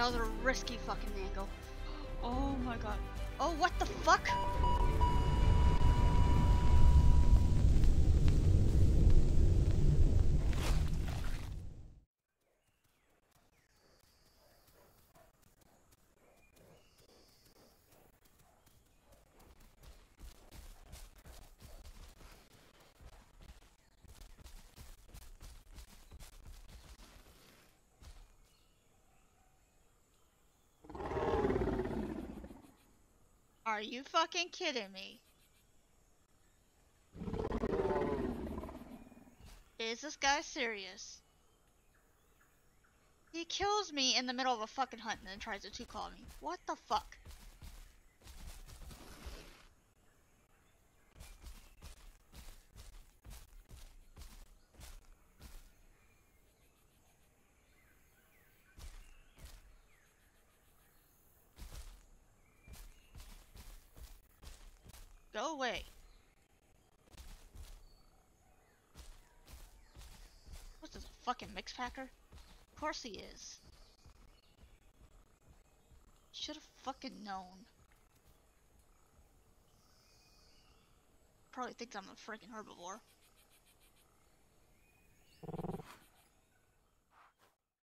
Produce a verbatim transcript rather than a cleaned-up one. That was a risky fucking angle. Oh my god. Oh, what the fuck? Are you fucking kidding me? Is this guy serious? He kills me in the middle of a fucking hunt and then tries to two-claw me. What the fuck? Go away. What's this, a fucking mix packer? Of course he is. Should have fucking known. Probably thinks I'm a freaking herbivore.